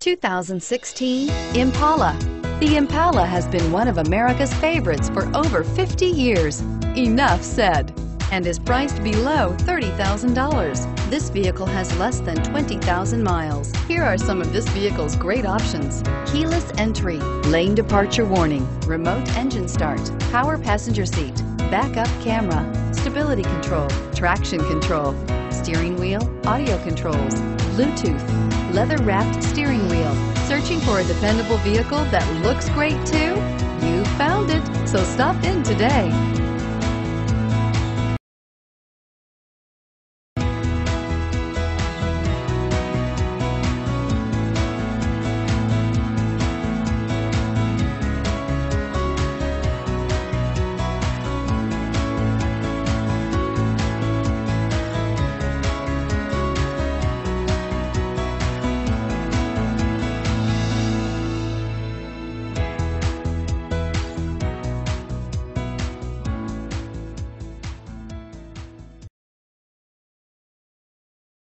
2016 Impala. The Impala has been one of America's favorites for over 50 years. Enough said. And is priced below $30,000. This vehicle has less than 20,000 miles. Here are some of this vehicle's great options: keyless entry, lane departure warning, remote engine start, power passenger seat, backup camera, stability control, traction control, steering wheel audio controls, Bluetooth, leather-wrapped steering wheel. Searching for a dependable vehicle that looks great too? You found it, so stop in today.